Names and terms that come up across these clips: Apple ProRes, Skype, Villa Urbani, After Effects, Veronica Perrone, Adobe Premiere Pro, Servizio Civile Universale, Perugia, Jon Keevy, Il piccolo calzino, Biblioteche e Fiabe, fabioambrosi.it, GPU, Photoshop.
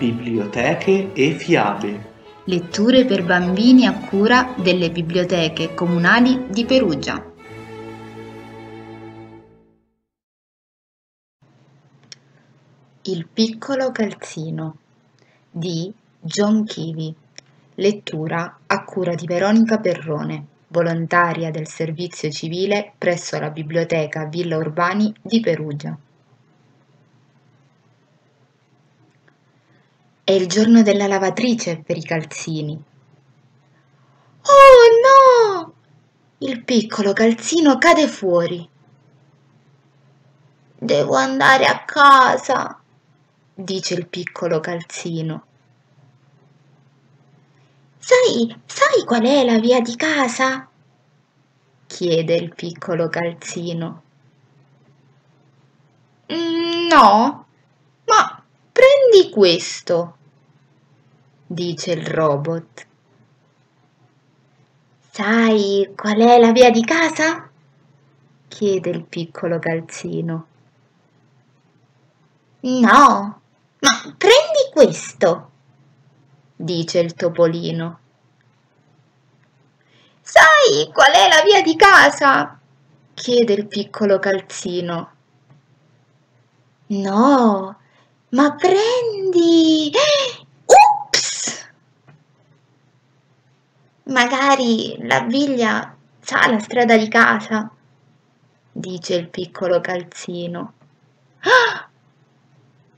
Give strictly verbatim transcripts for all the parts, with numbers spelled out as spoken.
biblioteche e fiabe. Letture per bambini a cura delle biblioteche comunali di Perugia. Il piccolo calzino di Jon Keevy. Lettura a cura di Veronica Perrone, volontaria del servizio civile presso la biblioteca Villa Urbani di Perugia. È il giorno della lavatrice per i calzini. Oh no! Il piccolo calzino cade fuori. Devo andare a casa, dice il piccolo calzino. Sai, sai qual è la via di casa? Chiede il piccolo calzino. No, ma prendi questo, dice il robot. Sai qual è la via di casa? Chiede il piccolo calzino. No, ma prendi questo, dice il topolino. Sai qual è la via di casa? Chiede il piccolo calzino. No, ma prendi... Magari la biglia sa la strada di casa, dice il piccolo calzino. Ah!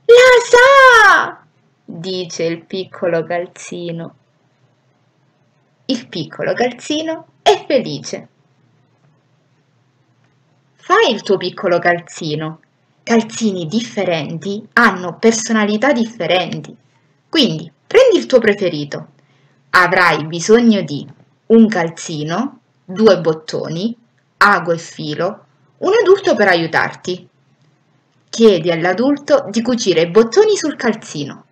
La sa! Dice il piccolo calzino. Il piccolo calzino è felice. Fai il tuo piccolo calzino. Calzini differenti hanno personalità differenti. Quindi prendi il tuo preferito. Avrai bisogno di un calzino, due bottoni, ago e filo, un adulto per aiutarti. Chiedi all'adulto di cucire i bottoni sul calzino.